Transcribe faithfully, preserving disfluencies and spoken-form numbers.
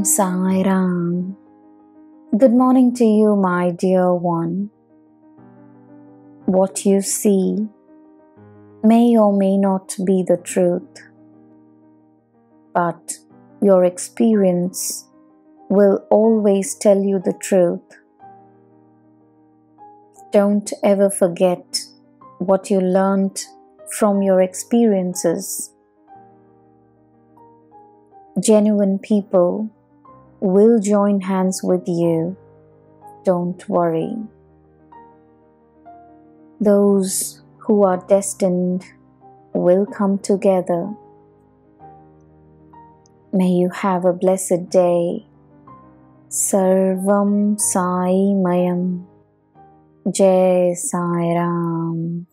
Sarvam Sai Mayam. Good morning to you, my dear one. What you see may or may not be the truth, but your experience will always tell you the truth. Don't ever forget what you learned from your experiences. Genuine people will join hands with you. Don't worry. Those who are destined will come together. May you have a blessed day. Sarvam Sai Mayam. Jai Sai Ram.